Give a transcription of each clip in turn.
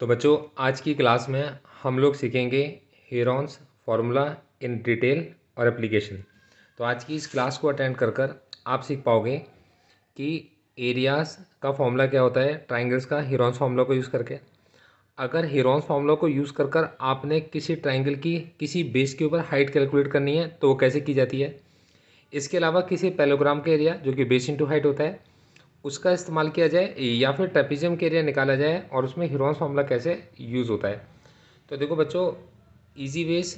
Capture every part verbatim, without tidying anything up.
तो बच्चों आज की क्लास में हम लोग सीखेंगे हेरोन्स फार्मूला इन डिटेल और एप्लीकेशन। तो आज की इस क्लास को अटेंड कर कर आप सीख पाओगे कि एरियाज़ का फॉर्मूला क्या होता है, ट्राइंगल्स का हेरोन्स फार्मूला को यूज़ करके। अगर हेरोन्स फार्मूला को यूज़ कर कर आपने किसी ट्राइंगल की किसी बेस के ऊपर हाइट कैलकुलेट करनी है तो वो कैसे की जाती है। इसके अलावा किसी पैलोग्राम का एरिया जो कि बेस इंटू हाइट होता है उसका इस्तेमाल किया जाए, या फिर ट्रेपीजियम का एरिया निकाला जाए और उसमें हेरोन्स फार्मूला कैसे यूज़ होता है। तो देखो बच्चों, ईजी वेज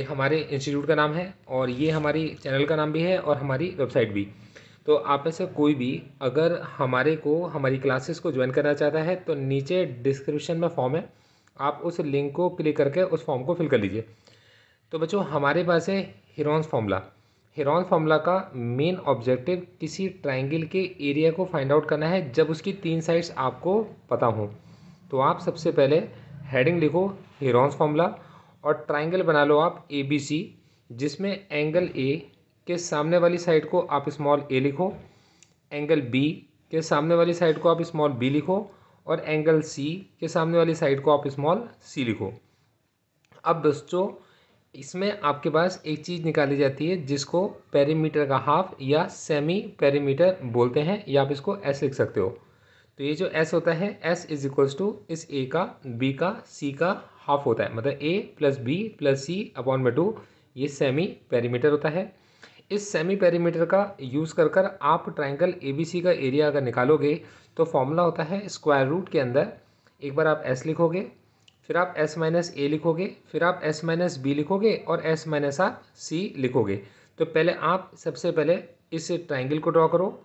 एक हमारे इंस्टीट्यूट का नाम है और ये हमारी चैनल का नाम भी है और हमारी वेबसाइट भी। तो आप में से कोई भी अगर हमारे को हमारी क्लासेस को ज्वाइन करना चाहता है तो नीचे डिस्क्रिप्शन में फॉर्म है, आप उस लिंक को क्लिक करके उस फॉर्म को फिल कर लीजिए। तो बच्चों हमारे पास है हेरोन्स फार्मूला। हेरोन्स फार्मूला का मेन ऑब्जेक्टिव किसी ट्राइंगल के एरिया को फाइंड आउट करना है जब उसकी तीन साइड्स आपको पता हों। तो आप सबसे पहले हेडिंग लिखो हेरोन्स फार्मूला और ट्राइंगल बना लो आप ए बी सी, जिसमें एंगल ए के सामने वाली साइड को आप स्मॉल ए लिखो, एंगल बी के सामने वाली साइड को आप स्मॉल बी लिखो और एंगल सी के सामने वाली साइड को आप स्मॉल सी लिखो। अब दोस्तों इसमें आपके पास एक चीज़ निकाली जाती है जिसको पेरीमीटर का हाफ या सेमी पेरीमीटर बोलते हैं, या आप इसको एस लिख सकते हो। तो ये जो एस होता है, एस इज इक्वल्स टू इस ए का बी का सी का हाफ होता है, मतलब A plus B plus C upon में टू, ये सेमी पेरीमीटर होता है। इस सेमी पेरीमीटर का यूज़ कर कर आप ट्राइंगल ए बी सी का एरिया अगर निकालोगे तो फॉर्मूला होता है स्क्वायर रूट के अंदर एक बार आप एस लिखोगे, फिर आप s माइनस ए लिखोगे, फिर आप s माइनस बी लिखोगे और s माइनस आप सी लिखोगे। तो पहले आप सबसे पहले इस ट्राइंगल को ड्रॉ करो,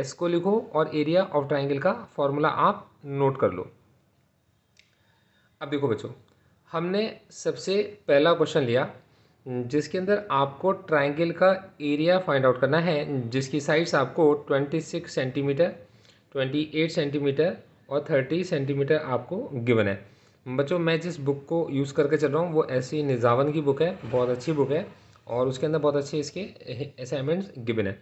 s को लिखो और एरिया ऑफ ट्राइंगल का फॉर्मूला आप नोट कर लो। अब देखो बच्चों, हमने सबसे पहला क्वेश्चन लिया जिसके अंदर आपको ट्राइंगल का एरिया फाइंड आउट करना है जिसकी साइड्स आपको twenty six centimetre twenty eight centimetre और थर्टी सेंटीमीटर आपको गिवन है। बच्चों मैं जिस बुक को यूज़ करके चल रहा हूँ वो ऐसी निज़ावन की बुक है, बहुत अच्छी बुक है और उसके अंदर बहुत अच्छे इसके असाइनमेंट्स गिवन है।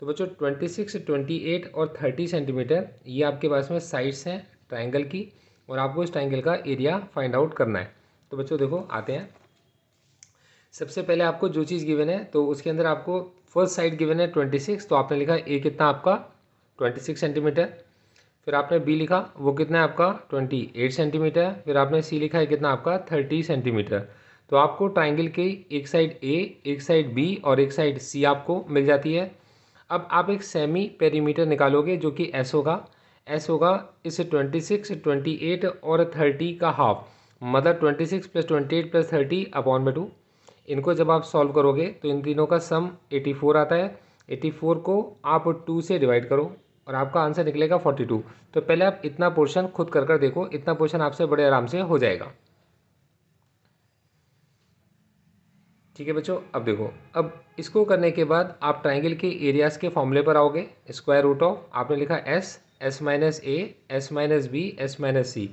तो बच्चों छब्बीस, अट्ठाईस और तीस सेंटीमीटर ये आपके पास में साइड्स हैं ट्रायंगल की और आपको इस ट्रायंगल का एरिया फाइंड आउट करना है। तो बच्चों देखो आते हैं, सबसे पहले आपको जो चीज़ गिवन है तो उसके अंदर आपको फर्स्ट साइड गिवन है छब्बीस, तो आपने लिखा ए कितना आपका छब्बीस सेंटीमीटर, फिर आपने बी लिखा वो कितना है आपका अट्ठाईस सेंटीमीटर, फिर आपने सी लिखा है कितना आपका तीस सेंटीमीटर। तो आपको ट्राइंगल के एक साइड ए एक साइड बी और एक साइड सी आपको मिल जाती है। अब आप एक सेमी पेरीमीटर निकालोगे जो कि एस होगा, एस होगा इस छब्बीस, अट्ठाईस और तीस का हाफ, मतलब छब्बीस प्लस अट्ठाईस प्लस तीस अपॉन में टू। इनको जब आप सॉल्व करोगे तो इन तीनों का सम चौरासी आता है, चौरासी को आप टू से डिवाइड करो और आपका आंसर निकलेगा बयालीस। तो पहले आप इतना पोर्शन खुद कर कर देखो, इतना पोर्शन आपसे बड़े आराम से हो जाएगा। ठीक है बच्चों, अब देखो, अब इसको करने के बाद आप ट्राइंगल के एरियाज़ के फॉर्मूले पर आओगे, स्क्वायर रूट ऑफ आपने लिखा S S minus A S minus B S minus C.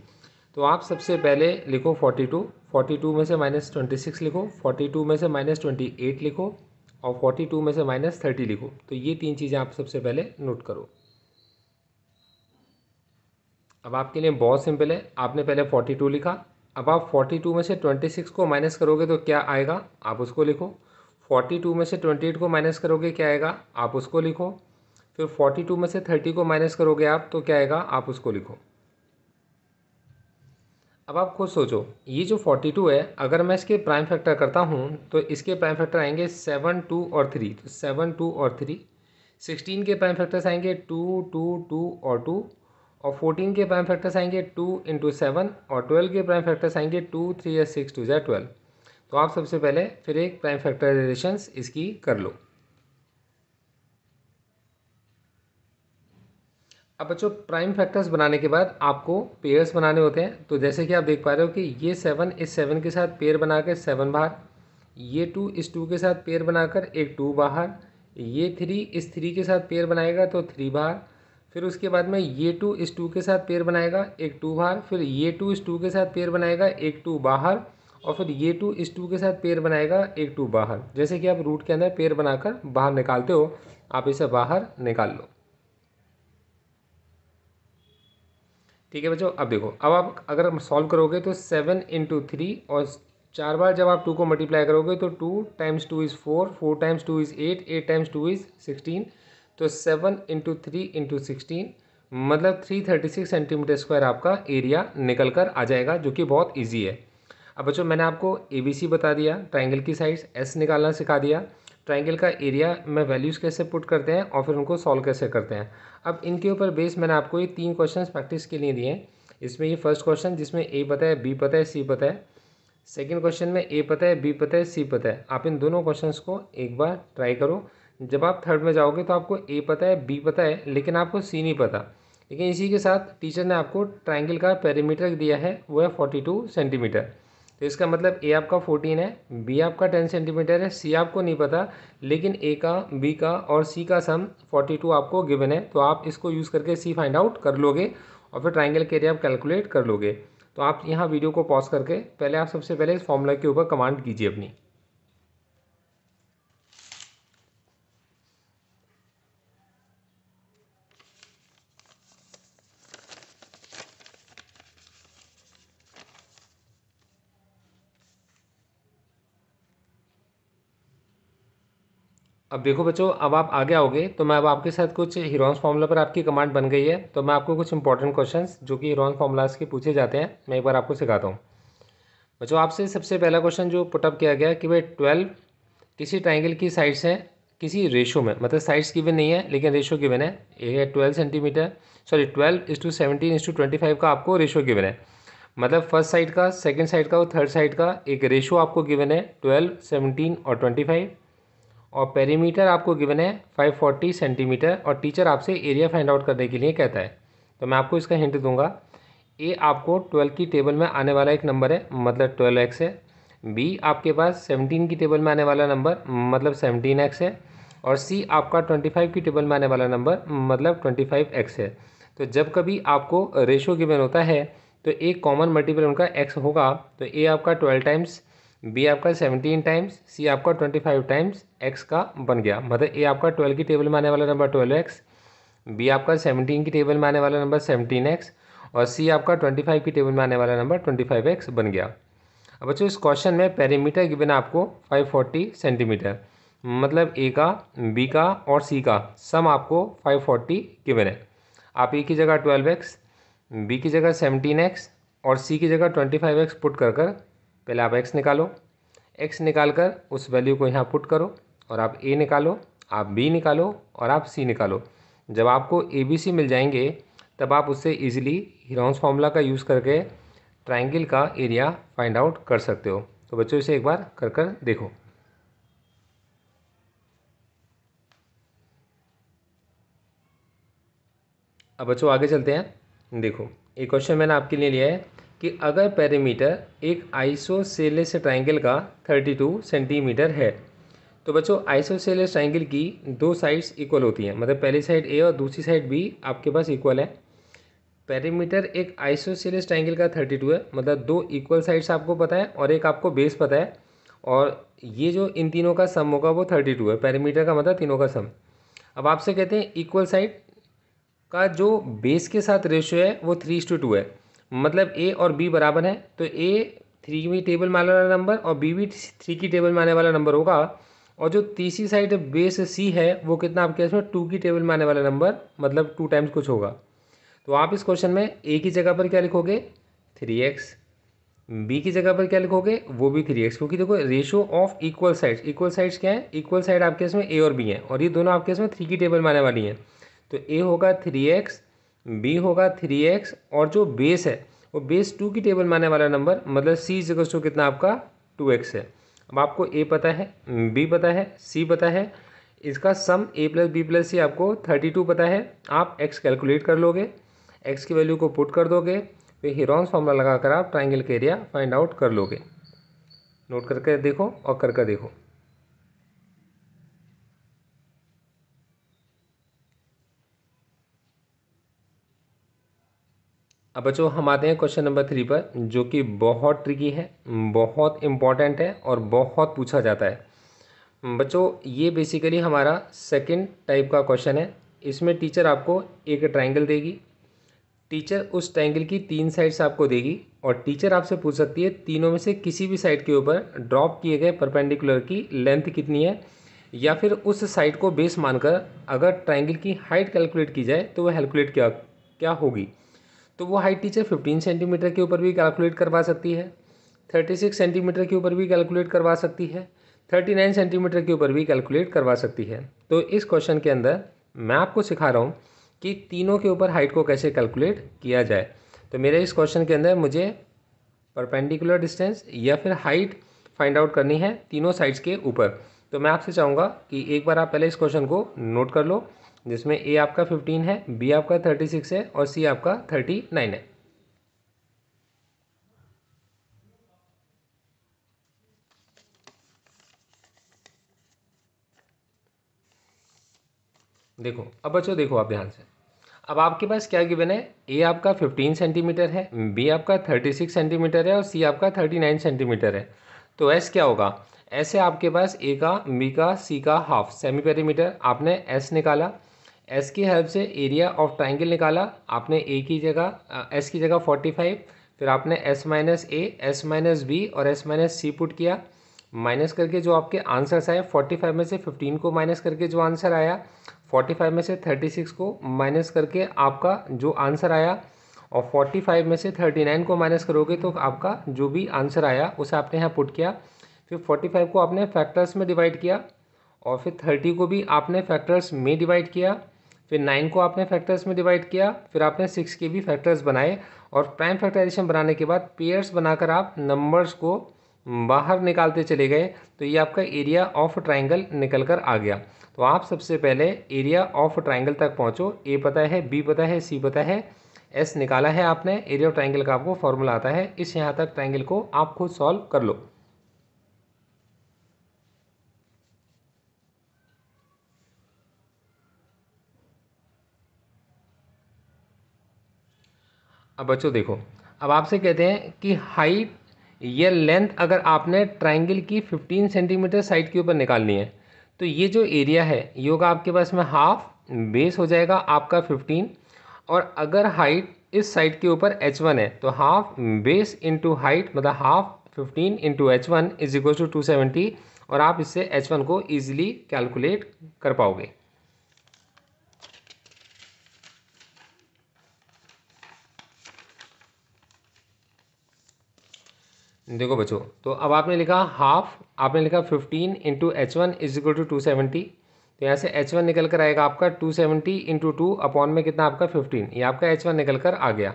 तो आप सबसे पहले लिखो बयालीस, बयालीस में से माइनस छब्बीस लिखो, बयालीस में से माइनस अट्ठाईस लिखो और बयालीस में से माइनस तीस लिखो। तो ये तीन चीज़ें आप सबसे पहले नोट करो। अब आपके लिए बहुत सिंपल है, आपने पहले बयालीस लिखा, अब आप बयालीस में से छब्बीस को माइनस करोगे तो क्या आएगा आप उसको लिखो, बयालीस में से अट्ठाईस को माइनस करोगे क्या आएगा आप उसको लिखो, फिर बयालीस में से तीस को माइनस करोगे आप तो क्या आएगा आप उसको लिखो। अब आप खुद सोचो, ये जो बयालीस है अगर मैं इसके प्राइम फैक्टर करता हूँ तो इसके प्राइम फैक्टर आएंगे सेवन टू और थ्री, तो सेवन टू और थ्री, सिक्सटीन के प्राइम फैक्टर्स आएंगे टू टू टू और टू, और चौदह के प्राइम फैक्टर्स आएंगे टू इंटू सेवन और ट्वेल्व के प्राइम फैक्टर्स आएंगे टू थ्री या सिक्स टू या ट्वेल्व। तो आप सबसे पहले फिर एक प्राइम फैक्टराइजेशंस इसकी कर लो। अब बच्चों प्राइम फैक्टर्स बनाने के बाद आपको पेयर्स बनाने होते हैं। तो जैसे कि आप देख पा रहे हो कि ये सेवन इस सेवन के साथ पेयर बना कर सेवन बाहर, ये टू इस टू के साथ पेयर बनाकर एक टू बाहर, ये थ्री इस थ्री के साथ पेयर बनाएगा तो थ्री बाहर, फिर उसके बाद में ये टू इस टू के साथ पेयर बनाएगा एक टू बाहर, फिर ये टू इस टू के साथ पेयर बनाएगा एक टू बाहर और फिर ये टू इस टू के साथ पेयर बनाएगा एक टू बाहर। जैसे कि आप रूट के अंदर पेयर बनाकर बाहर निकालते हो, आप इसे बाहर निकाल लो। ठीक है बच्चों। अब देखो, अब आप अगर सॉल्व करोगे तो सेवन इंटू थ्री और चार बार जब आप टू को मल्टीप्लाई करोगे तो two times two is four, four times two is eight, eight times two is sixteen, तो seven into three into sixteen मतलब three thirty six centimetre square आपका एरिया निकल कर आ जाएगा, जो कि बहुत ईजी है। अब बच्चों मैंने आपको ए बी सी बता दिया, ट्राइंगल की साइड्स एस निकालना सिखा दिया, ट्राइंगल का एरिया में वैल्यूज़ कैसे पुट करते हैं और फिर उनको सॉल्व कैसे करते हैं। अब इनके ऊपर बेस मैंने आपको ये तीन क्वेश्चंस प्रैक्टिस के लिए दिए हैं। इसमें ये फर्स्ट क्वेश्चन जिसमें ए पता है, बी पता है, सी पता है, सेकंड क्वेश्चन में ए पता है, बी पता है, सी पता है। आप इन दोनों क्वेश्चंस को एक बार ट्राई करो। जब आप थर्ड में जाओगे तो आपको ए पता है, बी पता है, लेकिन आपको सी नहीं पता। लेकिन इसी के साथ टीचर ने आपको ट्राइंगल का पेरीमीटर दिया है, वो है फोर्टी टू सेंटीमीटर। तो इसका मतलब ए आपका फोर्टीन है, बी आपका टेन सेंटीमीटर है, सी आपको नहीं पता, लेकिन ए का, बी का और सी का सम फोर्टी टू आपको गिवन है। तो आप इसको यूज़ करके सी फाइंड आउट कर लोगे और फिर ट्राइंगल के एरिया आप कैलकुलेट कर लोगे। तो आप यहाँ वीडियो को पॉज करके पहले आप सबसे पहले इस फॉर्मूला के ऊपर कमांड कीजिए अपनी। अब देखो बच्चों, अब आप आगे आओगे तो मैं अब आपके साथ कुछ हीरोन्स फॉर्मूला पर आपकी कमांड बन गई है, तो मैं आपको कुछ इंपॉर्टेंट क्वेश्चंस जो कि हीरोन्स फॉर्मूलाज के पूछे जाते हैं मैं एक बार आपको सिखाता हूँ। बच्चों आपसे सबसे पहला क्वेश्चन जो पुटअप किया गया कि भाई ट्वेल्व किसी ट्राइंगल की साइड्स हैं किसी रेशो में, मतलब साइड्स गिवन नहीं है लेकिन रेशो गिवन है, ये है twelve centimetre, sorry twelve is two seventeen is two twenty five का आपको रेशो गिवन है, मतलब फर्स्ट साइड का, सेकेंड साइड का और थर्ड साइड का एक रेशो आपको गिवन है ट्वेल्व, सेवनटीन और ट्वेंटी फाइव, और पेरीमीटर आपको गिवन है फाइव फोर्टी सेंटीमीटर और टीचर आपसे एरिया फाइंड आउट करने के लिए कहता है। तो मैं आपको इसका हिंट दूंगा। ए आपको ट्वेल्व की टेबल में आने वाला एक नंबर है, मतलब ट्वेल्व एक्स है। बी आपके पास सेवनटीन की टेबल में आने वाला नंबर, मतलब सेवनटीन एक्स है। और सी आपका ट्वेंटी फाइव की टेबल में आने वाला नंबर, मतलब ट्वेंटी फाइव एक्स है। तो जब कभी आपको रेशो गिवन होता है तो एक कॉमन मल्टीपल उनका एक्स होगा। तो ए आपका ट्वेल्व टाइम्स, बी आपका सेवनटीन टाइम्स, सी आपका ट्वेंटी फाइव टाइम्स एक्स का बन गया। मतलब ए आपका ट्वेल्व की टेबल में आने वाला नंबर ट्वेल्व एक्स, बी आपका सेवनटीन की टेबल में आने वाला नंबर सेवनटीन एक्स और सी आपका ट्वेंटी फाइव की टेबल में आने वाला नंबर ट्वेंटी फाइव एक्स बन गया। अब बच्चों इस क्वेश्चन में पेरीमीटर गिवन आपको फाइव फोर्टी सेंटीमीटर, मतलब ए का, बी का और सी का सम आपको फाइव फोर्टी गिवन है। आप ए की जगह ट्वेल्व एक्स, बी की जगह सेवनटीन एक्स और सी की जगह ट्वेंटी फाइव एक्स पुट कर कर पहले आप x निकालो, x निकाल कर उस वैल्यू को यहाँ पुट करो और आप a निकालो, आप b निकालो और आप c निकालो। जब आपको a b c मिल जाएंगे तब आप उससे इजीली हीरोन्स फार्मूला का यूज़ करके ट्राइंगल का एरिया फाइंड आउट कर सकते हो। तो बच्चों इसे एक बार कर कर देखो। अब बच्चों आगे चलते हैं। देखो एक क्वेश्चन मैंने आपके लिए लिया है कि अगर पेरीमीटर एक आइसोसेलेस ट्राइंगल का थर्टी टू सेंटीमीटर है तो बच्चों आइसोसेलेस ट्राइंगल की दो साइड्स इक्वल होती हैं, मतलब पहली साइड ए और दूसरी साइड बी आपके पास इक्वल है। पेरीमीटर एक आइसोसेलेस ट्राइंगल का थर्टी टू है, मतलब दो इक्वल साइड्स आपको पता है और एक आपको बेस पता है, और ये जो इन तीनों का सम होगा वो थर्टी टू है। पेरीमीटर का मतलब तीनों का सम। अब आपसे कहते हैं इक्वल साइड का जो बेस के साथ रेशियो है वो थ्री टू टू है, मतलब ए और बी बराबर हैं। तो ए थ्री की टेबल में आने वाला नंबर और बी भी थ्री की टेबल में आने वाला नंबर होगा, और जो तीसरी साइड बेस सी है वो कितना आपके पास में टू की टेबल में आने वाला नंबर, मतलब टू टाइम्स कुछ होगा। तो आप इस क्वेश्चन में ए की जगह पर क्या लिखोगे थ्री एक्स, बी की जगह पर क्या लिखोगे वो भी थ्री एक्स, क्योंकि देखो ratio of equal sides, equal sides क्या है, इक्वल साइड आपके इसमें ए और बी हैं और ये दोनों आपके इसमें थ्री की टेबल में आने वाली हैं। तो ए होगा थ्री एक्स, बी होगा थ्री एक्स और जो बेस है वो बेस टू की टेबल में आने वाला नंबर, मतलब सी इक्वल टू कितना आपका टू एक्स है। अब आपको ए पता है, बी पता है, सी पता है, इसका sum A plus B plus C आपको थर्टी टू पता है। आप x कैलकुलेट कर लोगे, x की वैल्यू को पुट कर दोगे, फिर हीरोन्स फार्मूला लगाकर आप ट्राइंगल के एरिया फाइंड आउट कर लोगे। नोट करके देखो और कर कर देखो। अब बच्चों हम आते हैं क्वेश्चन नंबर थ्री पर, जो कि बहुत ट्रिकी है, बहुत इम्पॉर्टेंट है और बहुत पूछा जाता है। बच्चों ये बेसिकली हमारा सेकंड टाइप का क्वेश्चन है। इसमें टीचर आपको एक ट्राइंगल देगी, टीचर उस ट्रायंगल की तीन साइड्स आपको देगी और टीचर आपसे पूछ सकती है तीनों में से किसी भी साइड के ऊपर ड्रॉप किए गए परपेंडिकुलर की लेंथ कितनी है, या फिर उस साइड को बेस मानकर अगर ट्रायंगल की हाइट कैलकुलेट की जाए तो वह कैलकुलेट क्या क्या होगी। तो वो हाइट टीचर पंद्रह सेंटीमीटर के ऊपर भी कैलकुलेट करवा सकती है, छत्तीस सेंटीमीटर के ऊपर भी कैलकुलेट करवा सकती है, उनतालीस सेंटीमीटर के ऊपर भी कैलकुलेट करवा सकती है। तो इस क्वेश्चन के अंदर मैं आपको सिखा रहा हूँ कि तीनों के ऊपर हाइट को कैसे कैलकुलेट किया जाए। तो मेरे इस क्वेश्चन के अंदर मुझे परपेंडिकुलर डिस्टेंस या फिर हाइट फाइंड आउट करनी है तीनों साइड्स के ऊपर। तो मैं आपसे चाहूँगा कि एक बार आप पहले इस क्वेश्चन को नोट कर लो, जिसमें ए आपका पंद्रह है, बी आपका छत्तीस है और सी आपका उनतालीस है। देखो अब बच्चों, देखो आप ध्यान से, अब आपके पास क्या गिवन है, ए आपका पंद्रह सेंटीमीटर है, बी आपका छत्तीस सेंटीमीटर है और सी आपका उनतालीस सेंटीमीटर है। तो एस क्या होगा, ऐसे आपके पास ए का, बी का, सी का हाफ सेमी पेरीमीटर, आपने एस निकाला, एस की हेल्प से एरिया ऑफ ट्राइंगल निकाला, आपने ए की जगह एस की जगह पैंतालीस, फिर आपने S minus A, S minus B और एस माइनस सी पुट किया, माइनस करके जो आपके आंसर्स आए, पैंतालीस में से पंद्रह को माइनस करके जो आंसर आया, पैंतालीस में से छत्तीस को माइनस करके आपका जो आंसर आया, और पैंतालीस में से उनतालीस को माइनस करोगे तो आपका जो भी आंसर आया उसे आपने यहाँ पुट किया। फिर पैंतालीस को आपने फैक्टर्स में डिवाइड किया और फिर तीस को भी आपने फैक्टर्स में डिवाइड किया, फिर नौ को आपने फैक्टर्स में डिवाइड किया, फिर आपने छह के भी फैक्टर्स बनाए और प्राइम फैक्टराइजेशन बनाने के बाद पेयर्स बनाकर आप नंबर्स को बाहर निकालते चले गए। तो ये आपका एरिया ऑफ ट्राइंगल निकल कर आ गया। तो आप सबसे पहले एरिया ऑफ ट्राइंगल तक पहुँचो, ए पता है, बी पता है, सी पता है, एस निकाला है आपने, एरिया ऑफ ट्राइंगल का आपको फॉर्मूला आता है। इस यहाँ तक ट्राइंगल को आप खुद सॉल्व कर लो। अब बच्चों देखो, अब आपसे कहते हैं कि हाइट या लेंथ अगर आपने ट्राइंगल की पंद्रह सेंटीमीटर साइड के ऊपर निकालनी है, तो ये जो एरिया है ये होगा आपके पास में हाफ, बेस हो जाएगा आपका पंद्रह, और अगर हाइट इस साइड के ऊपर h वन है तो हाफ बेस इंटू हाइट, मतलब हाफ पंद्रह into H one is equal to two seventy, और आप इससे h वन को ईजिली कैलकुलेट कर पाओगे। देखो बच्चों, तो अब आपने लिखा हाफ, आपने लिखा पंद्रह into H one is equal to two seventy, तो यहाँ से एच वन निकल कर आएगा आपका two seventy into two upon में कितना आपका पंद्रह, ये आपका एच वन निकल कर आ गया।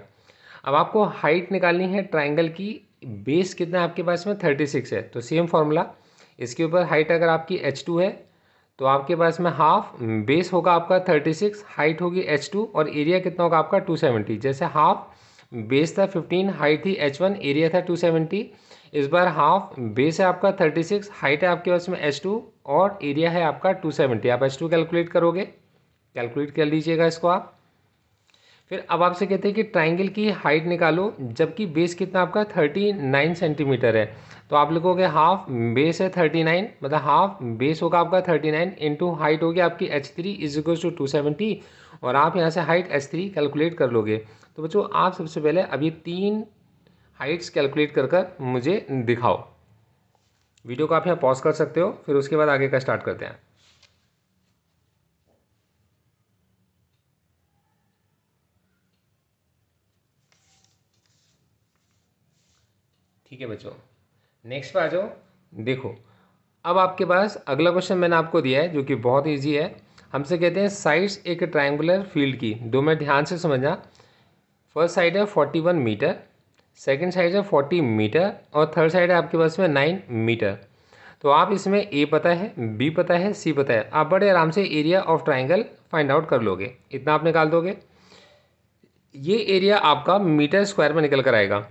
अब आपको हाइट निकालनी है ट्राइंगल की, बेस कितना है आपके पास में छत्तीस है, तो सेम फार्मूला, इसके ऊपर हाइट अगर आपकी एच टू है तो आपके पास में हाफ, बेस होगा आपका छत्तीस, हाइट होगी एच टू और एरिया कितना होगा आपका टू सेवेंटी। जैसे हाफ बेस था पंद्रह, हाइट थी एच वन, एरिया था टू सेवेंटी, इस बार हाफ बेस है आपका छत्तीस, हाइट है आपके पास में एच टू और एरिया है आपका टू सेवेंटी। आप एच टू कैलकुलेट करोगे, कैलकुलेट कर लीजिएगा इसको आप। फिर अब आपसे कहते हैं कि ट्राइंगल की हाइट निकालो जबकि बेस कितना आपका उनतालीस सेंटीमीटर है, तो आप लिखोगे हाफ बेस है उनतालीस, मतलब हाफ बेस होगा आपका उनतालीस इंटू हाइट होगी आपकी H three is equal to two seventy, और आप यहाँ से हाइट एच थ्री कैलकुलेट कर लोगे। तो बच्चों आप सबसे पहले अभी तीन हाइट्स कैलकुलेट कर कर मुझे दिखाओ। वीडियो को आप यहाँ पॉज कर सकते हो, फिर उसके बाद आगे का स्टार्ट करते हैं। ठीक है बच्चों, नेक्स्ट पे आ जाओ। देखो अब आपके पास अगला क्वेश्चन मैंने आपको दिया है जो कि बहुत इजी है। हमसे कहते हैं साइड्स एक ट्रायंगुलर फील्ड की, दो मिनट ध्यान से समझना। फर्स्ट साइड है इकतालीस मीटर, सेकंड साइड है चालीस मीटर और थर्ड साइड है आपके पास में नौ मीटर। तो आप इसमें ए पता है, बी पता है, सी पता है, आप बड़े आराम से area of triangle find out कर लोगे। इतना आप निकाल दोगे, ये एरिया आपका मीटर स्क्वायर में निकल कर आएगा।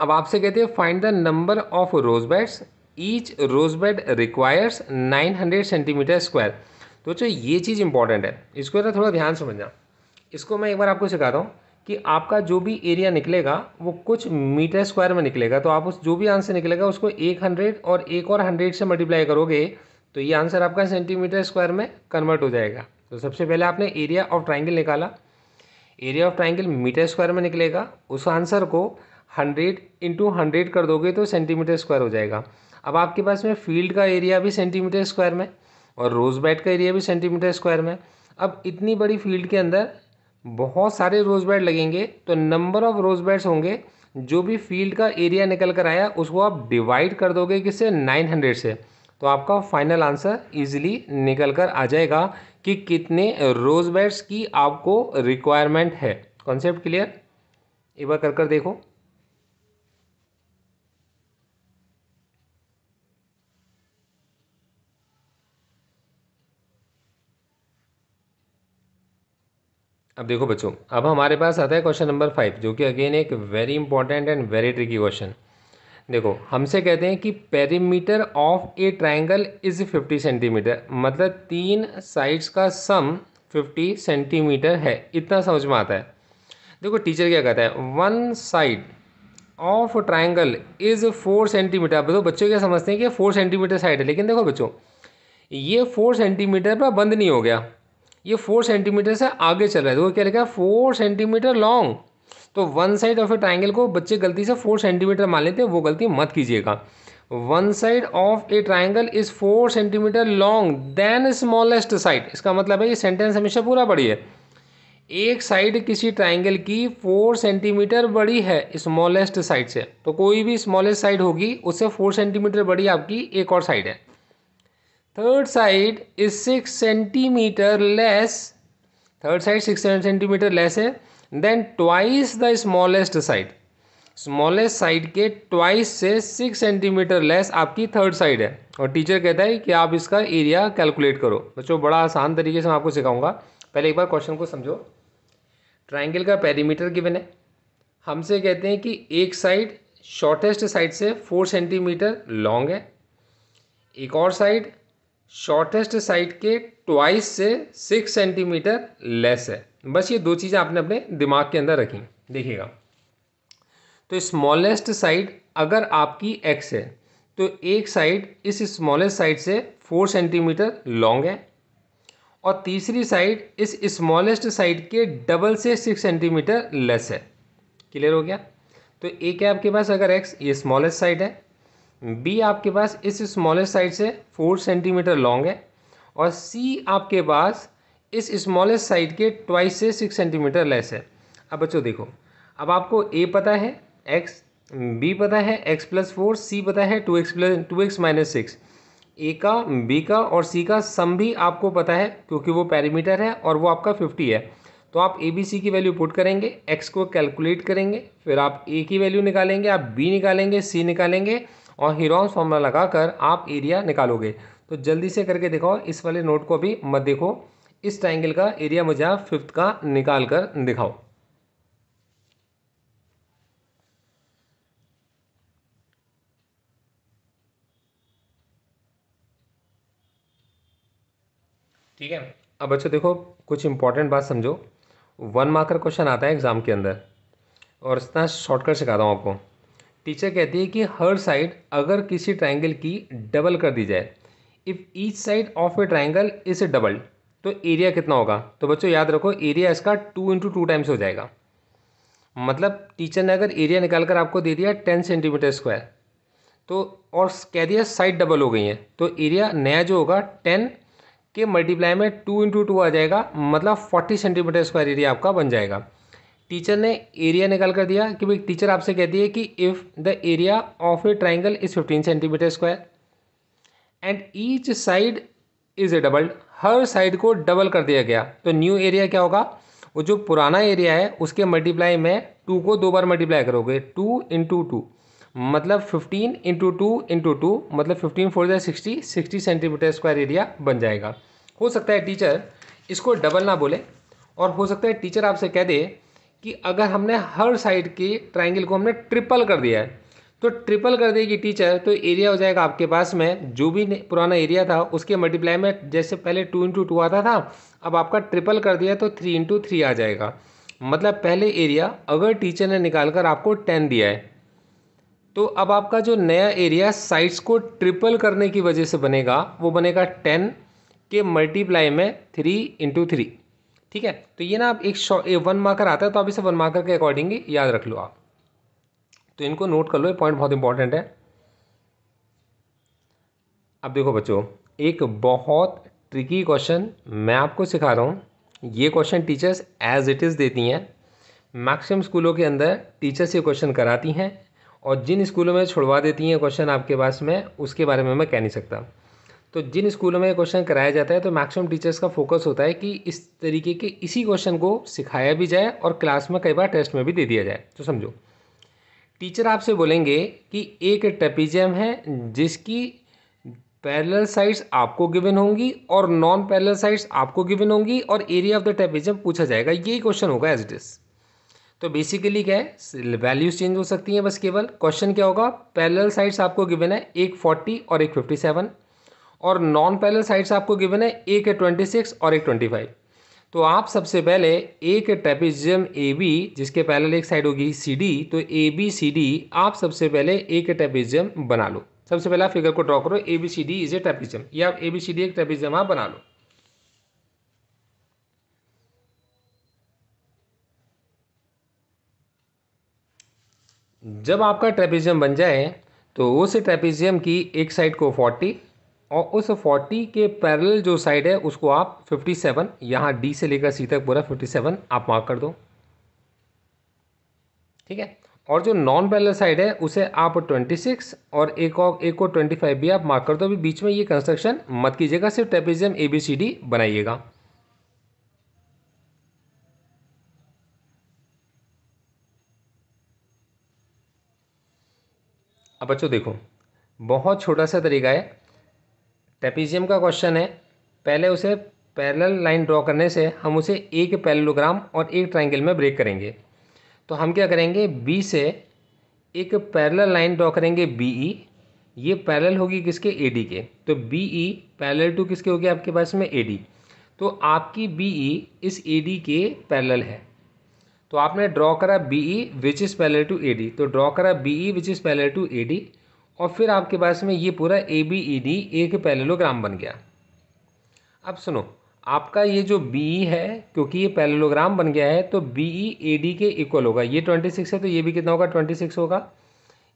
अब आपसे कहते हैं find the number of rose beds, each rose bed requires नौ सौ सेंटीमीटर स्क्वायर। तो बच्चों ये चीज़ इंपॉर्टेंट है, इसको थोड़ा ध्यान समझना। इसको मैं एक बार आपको सिखाता हूँ कि आपका जो भी एरिया निकलेगा वो कुछ मीटर स्क्वायर में निकलेगा, तो आप उस जो भी आंसर निकलेगा उसको सौ और एक और सौ से मल्टीप्लाई करोगे तो ये आंसर आपका सेंटीमीटर स्क्वायर में कन्वर्ट हो जाएगा। तो सबसे पहले आपने एरिया ऑफ ट्राइंगल निकाला, area of triangle metre square में निकलेगा, उस आंसर को हंड्रेड इंटू हंड्रेड कर दोगे तो सेंटीमीटर स्क्वायर हो जाएगा। अब आपके पास में फील्ड का एरिया भी सेंटीमीटर स्क्वायर में और रोज़ बेड का एरिया भी सेंटीमीटर स्क्वायर में। अब इतनी बड़ी फील्ड के अंदर बहुत सारे रोज़ बेड लगेंगे, तो नंबर ऑफ रोज़ बेड्स होंगे, जो भी फील्ड का एरिया निकल कर आया उसको आप डिवाइड कर दोगे किससे, नौ सौ से, तो आपका फाइनल आंसर इजीली निकल कर आ जाएगा कि कितने रोज़ बेड्स की आपको रिक्वायरमेंट है। Concept clear? एक बार कर कर देखो। अब देखो बच्चों, अब हमारे पास आता है क्वेश्चन नंबर फाइव, जो कि अगेन एक very important and very tricky question. देखो हमसे कहते हैं कि perimeter of a triangle is fifty centimetre, मतलब तीन साइड्स का सम फिफ्टी सेंटीमीटर है, इतना समझ में आता है। देखो टीचर क्या कहता है, one side of triangle is four centimetre. अब देखो बच्चों क्या समझते हैं कि फोर सेंटीमीटर साइड है, लेकिन देखो बच्चों ये फोर सेंटीमीटर पर बंद नहीं हो गया, ये फोर सेंटीमीटर से आगे चल रहा है। देखो क्या लिखा है, फोर सेंटीमीटर लॉन्ग। तो one side of a triangle को बच्चे गलती से फोर सेंटीमीटर मान लेते हैं, वो गलती मत कीजिएगा। One side of a triangle is four centimetre long then smallest side, इसका मतलब है ये सेंटेंस हमेशा पूरा बड़ी है। एक साइड किसी ट्राइंगल की फोर सेंटीमीटर बड़ी है स्मॉलेस्ट साइड से, तो कोई भी स्मॉलेस्ट साइड होगी उससे फोर सेंटीमीटर बड़ी आपकी एक और साइड है। Third side is six centimetre less, third side six centimetre less है then twice the smallest side, smallest side के ट्वाइस से सिक्स सेंटीमीटर लेस आपकी थर्ड साइड है। और टीचर कहता है कि आप इसका एरिया कैलकुलेट करो। बच्चों बड़ा आसान तरीके से मैं आपको सिखाऊंगा, पहले एक बार क्वेश्चन को समझो। ट्राइंगल का पेरीमीटर गिवन है, हमसे कहते हैं कि एक साइड शॉर्टेस्ट साइड से फोर सेंटीमीटर लॉन्ग है, एक और साइड शॉर्टेस्ट साइड के ट्वाइस से सिक्स सेंटीमीटर लेस है। बस ये दो चीज़ें आपने अपने दिमाग के अंदर रखी, देखिएगा। तो स्मॉलेस्ट साइड अगर आपकी एक्स है, तो एक साइड इस स्मॉलेस्ट साइड से फोर सेंटीमीटर लॉन्ग है और तीसरी साइड इस स्मॉलेस्ट साइड के डबल से सिक्स सेंटीमीटर लेस है। क्लियर हो गया? तो एक है आपके पास अगर एक्स, ये स्मॉलेस्ट साइड है, बी आपके पास इस स्मॉलेस्ट साइड से फोर सेंटीमीटर लॉन्ग है और सी आपके पास इस स्मॉलेस्ट साइड के ट्वाइस से सिक्स सेंटीमीटर लेस है। अब बच्चों देखो, अब आपको ए पता है एक्स, बी पता है एक्स प्लस फोर, सी पता है two x plus two x minus six. A का, बी का और सी का सम भी आपको पता है क्योंकि वो पेरीमीटर है और वो आपका फिफ्टी है। तो आप ए बी सी की वैल्यू पुट करेंगे, एक्स को कैलकुलेट करेंगे, फिर आप ए की वैल्यू निकालेंगे, आप बी निकालेंगे, सी निकालेंगे और हीरोन्स फॉर्मूला लगाकर आप एरिया निकालोगे। तो जल्दी से करके देखो, इस वाले नोट को भी मत देखो, इस ट्राइंगल का एरिया मुझे आप फिफ्थ का निकाल कर दिखाओ। ठीक है। अब बच्चों देखो, कुछ इंपॉर्टेंट बात समझो। वन मार्कर क्वेश्चन आता है एग्जाम के अंदर और इतना शॉर्टकट सिखाता हूँ आपको। टीचर कहती है कि हर साइड अगर किसी ट्राइंगल की डबल कर दी जाए, if each side of a triangle is double, तो एरिया कितना होगा? तो बच्चों याद रखो, एरिया इसका टू इंटू टू टाइम्स हो जाएगा। मतलब टीचर ने अगर एरिया निकाल कर आपको दे दिया टेन सेंटीमीटर स्क्वायर, तो और कह दिया साइड डबल हो गई है, तो एरिया नया जो होगा टेन के मल्टीप्लाई में टू इंटू टू आ जाएगा, मतलब फोर्टी सेंटीमीटर स्क्वायर एरिया आपका बन जाएगा। टीचर ने एरिया निकाल कर दिया कि भाई, टीचर आपसे कहती है कि if the area of a triangle is fifteen centimetre square and each side is a double, हर साइड को डबल कर दिया गया, तो न्यू एरिया क्या होगा? वो जो पुराना एरिया है उसके मल्टीप्लाई में टू को दो बार मल्टीप्लाई करोगे, टू इंटू टू मतलब fifteen into two into two मतलब फिफ्टीन फोर या sixty, sixty centimetre square area बन जाएगा। हो सकता है टीचर इसको डबल ना बोले और हो सकता है टीचर आपसे कह दे कि अगर हमने हर साइड के ट्राइंगल को हमने ट्रिपल कर दिया है, तो ट्रिपल कर देगी टीचर, तो एरिया हो जाएगा आपके पास में जो भी पुराना एरिया था उसके मल्टीप्लाई में, जैसे पहले टू इंटू टू आता था, अब आपका ट्रिपल कर दिया तो थ्री इंटू थ्री आ जाएगा। मतलब पहले एरिया अगर टीचर ने निकाल कर आपको टेन दिया है, तो अब आपका जो नया एरिया साइड्स को ट्रिपल करने की वजह से बनेगा, वो बनेगा टेन के मल्टीप्लाई में थ्री इंटू थ्री, ठीक है। तो ये ना आप एक शॉर्ट वन मार्कर आता है तो आप इसे वन मार्कर के अकॉर्डिंग ही याद रख लो आप, तो इनको नोट कर लो, ये पॉइंट बहुत इंपॉर्टेंट है। अब देखो बच्चों, एक बहुत ट्रिकी क्वेश्चन मैं आपको सिखा रहा हूँ। ये question teachers as it is देती हैं, मैक्सिमम स्कूलों के अंदर टीचर्स ये क्वेश्चन कराती हैं, और जिन स्कूलों में छुड़वा देती हैं क्वेश्चन आपके पास में, उसके बारे में मैं कह नहीं सकता। तो जिन स्कूलों में क्वेश्चन कराया जाता है तो मैक्सिमम टीचर्स का फोकस होता है कि इस तरीके के इसी क्वेश्चन को सिखाया भी जाए और क्लास में कई बार टेस्ट में भी दे दिया जाए। तो समझो, टीचर आपसे बोलेंगे कि एक ट्रेपीजियम है जिसकी पैरेलल साइड्स आपको गिवन होंगी और नॉन पैरेलल साइड्स आपको गिवन होंगी और एरिया ऑफ द ट्रेपीजियम पूछा जाएगा। यही क्वेश्चन होगा एज इट इज़। तो बेसिकली क्या है, वैल्यूज चेंज हो सकती हैं बस केवल। क्वेश्चन क्या होगा, पैरेलल साइड्स आपको गिवन है एक फोर्टी और एक फिफ्टी सेवन, और नॉन पैरेलल साइड्स आपको गिवन है एक ट्वेंटी सिक्स और एक ट्वेंटी फाइव। तो आप सबसे पहले एक ट्रेपीजियम ए बी, जिसके पैरेलल एक साइड होगी सी डी, तो ए बी सी डी आप सबसे पहले एक ट्रेपीजियम बना लो। सबसे पहला फिगर को ड्रॉ करो, A B C D is a trapezium, या ए बी सी डी एक ट्रेपीजियम आप बना लो। जब आपका ट्रेपीजियम बन जाए तो उस ट्रेपीजियम की एक साइड को चालीस और उस चालीस के पैरेलल जो साइड है उसको आप सत्तावन, यहाँ डी से लेकर सी तक पूरा सत्तावन आप मार्क कर दो, ठीक है। और जो नॉन पैरेलल साइड है उसे आप छब्बीस और एक और एक को पच्चीस भी आप मार्क कर दो। अभी बीच में ये कंस्ट्रक्शन मत कीजिएगा, सिर्फ trapezium A B C D बनाइएगा। अब बच्चों देखो, बहुत छोटा सा तरीका है। ट्रेपीजियम का क्वेश्चन है, पहले उसे पैरेलल लाइन ड्रॉ करने से हम उसे एक पैरेललोग्राम और एक ट्रायंगल में ब्रेक करेंगे। तो हम क्या करेंगे, बी से एक पैरेलल लाइन ड्रॉ करेंगे बीई, ये पैरेलल होगी किसके, एडी के। तो बीई पैरेलल टू किसके होगी आपके पास में, एडी। तो आपकी बीई इस एडी के पैरेलल है, तो आपने ड्रॉ करा B E which is parallel to A D, तो ड्रॉ करा B E which is parallel to A D, और फिर आपके पास में ये पूरा ए बी ई डी एक पैरेललोग्राम बन गया। अब सुनो, आपका ये जो बीई है, क्योंकि ये पैरेललोग्राम बन गया है तो बीई एडी के इक्वल होगा। ये छब्बीस है तो ये भी कितना होगा, छब्बीस होगा।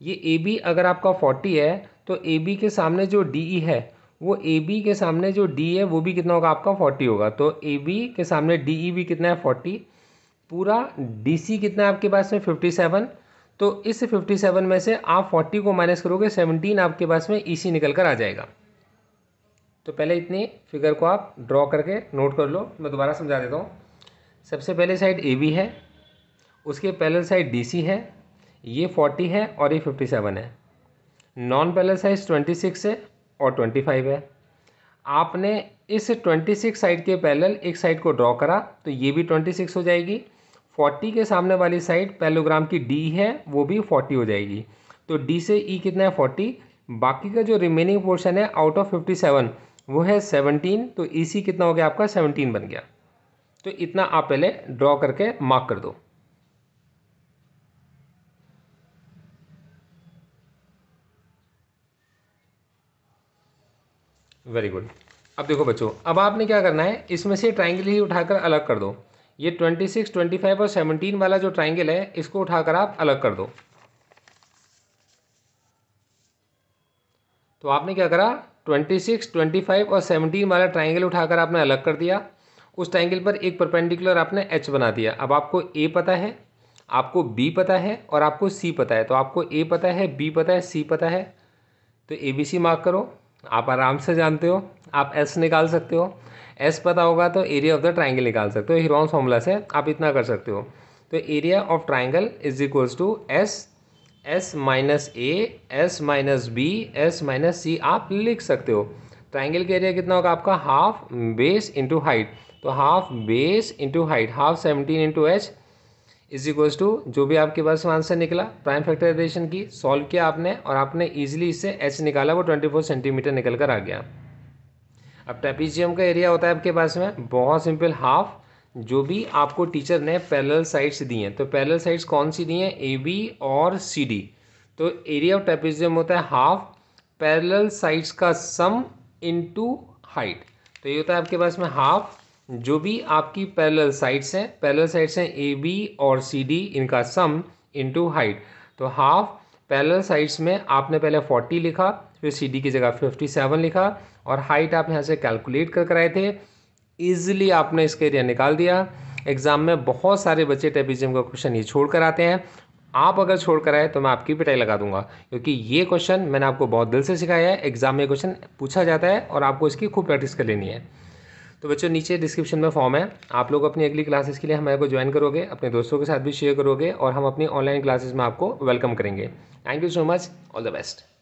ये एबी अगर आपका चालीस है तो एबी के सामने जो डीई है वो एबी के सामने जो डी है वो भी कितना होगा आपका, चालीस होगा। तो एबी के सामने डीई भी कितना है, चालीस। पूरा डीसी कितना है आपके पास में, सत्तावन। तो इस सत्तावन में से आप चालीस को माइनस करोगे, सत्रह आपके पास में ईसी निकल कर आ जाएगा। तो पहले इतनी फिगर को आप ड्रॉ करके नोट कर लो, मैं दोबारा समझा देता हूँ। सबसे पहले साइड ए बी है, उसके पैरेलल साइड डी सी है, ये चालीस है और ये सत्तावन है। नॉन पैरेलल साइड छब्बीस है और पच्चीस है। आपने इस छब्बीस साइड के पैरेलल एक साइड को ड्रॉ करा तो ये भी छब्बीस हो जाएगी। चालीस के सामने वाली साइड पैरेललोग्राम की डी है वो भी चालीस हो जाएगी। तो डी से ई कितना है, चालीस। बाकी का जो रिमेनिंग पोर्शन है आउट ऑफ सत्तावन वो है सत्रह, तो ई सी कितना हो गया आपका, सत्रह बन गया। तो इतना आप पहले ड्रॉ करके मार्क कर दो। Very good. अब देखो बच्चों, अब आपने क्या करना है, इसमें से ट्रायंगल ही उठाकर अलग कर दो। ये छब्बीस, पच्चीस और सत्रह वाला जो ट्रायंगल है इसको उठाकर आप अलग कर दो। तो आपने क्या करा, छब्बीस, पच्चीस और सत्रह वाला ट्रायंगल उठाकर आपने अलग कर दिया। उस ट्रायंगल पर एक परपेंडिकुलर आपने एच बना दिया। अब आपको ए पता है, आपको बी पता है और आपको सी पता है। तो आपको ए पता है, बी पता है, सी पता है, तो ए बी सी मार्क करो। आप आराम से जानते हो, आप एस निकाल सकते हो, एस पता होगा तो एरिया ऑफ द ट्रायंगल निकाल सकते हो। हीरोन्स फॉर्मूला से आप इतना कर सकते हो। तो area of triangle is equals to S, S minus A, S minus B, S minus C आप लिख सकते हो। ट्रायंगल का एरिया कितना होगा आपका, हाफ बेस इंटू हाइट। तो half base into height, half seventeen into H is equals to जो भी आपके पास आंसर निकला। प्राइम फैक्टराइजेशन की सॉल्व किया आपने और आपने इजीली इससे एच निकाला, वो चौबीस सेंटीमीटर निकल कर आ गया। अब ट्रेपीजियम का एरिया होता है आपके पास में बहुत सिंपल, हाफ जो भी आपको टीचर ने पैरेलल साइड्स दी हैं। तो पैरेलल साइड्स कौन सी दी हैं, ए बी और सी डी। तो एरिया ऑफ ट्रेपीजियम होता है हाफ पैरेलल साइड्स का सम इनटू हाइट। तो ये होता है आपके पास में हाफ जो भी आपकी पैरेलल साइड्स हैं पैरेलल साइड्स हैं ए बी और सी डी, इनका सम इनटू हाइट। तो हाफ पैरेलल साइड्स में आपने पहले चालीस लिखा, फिर सी डी की जगह सत्तावन लिखा और हाइट आप यहाँ से कैलकुलेट कर कराए थे। ईजिली आपने इसका एरिया निकाल दिया। एग्ज़ाम में बहुत सारे बच्चे ट्रेपीजियम का क्वेश्चन ये छोड़ कर आते हैं। आप अगर छोड़ कर आए तो मैं आपकी पिटाई लगा दूंगा, क्योंकि ये क्वेश्चन मैंने आपको बहुत दिल से सिखाया है। एग्जाम में क्वेश्चन पूछा जाता है और आपको इसकी खूब प्रैक्टिस कर लेनी है। तो बच्चों, नीचे डिस्क्रिप्शन में फॉर्म है, आप लोग अपनी अगली क्लासेस के लिए हमारे को ज्वाइन करोगे, अपने दोस्तों के साथ भी शेयर करोगे और हम अपनी ऑनलाइन क्लासेस में आपको वेलकम करेंगे। Thank you so much, all the best.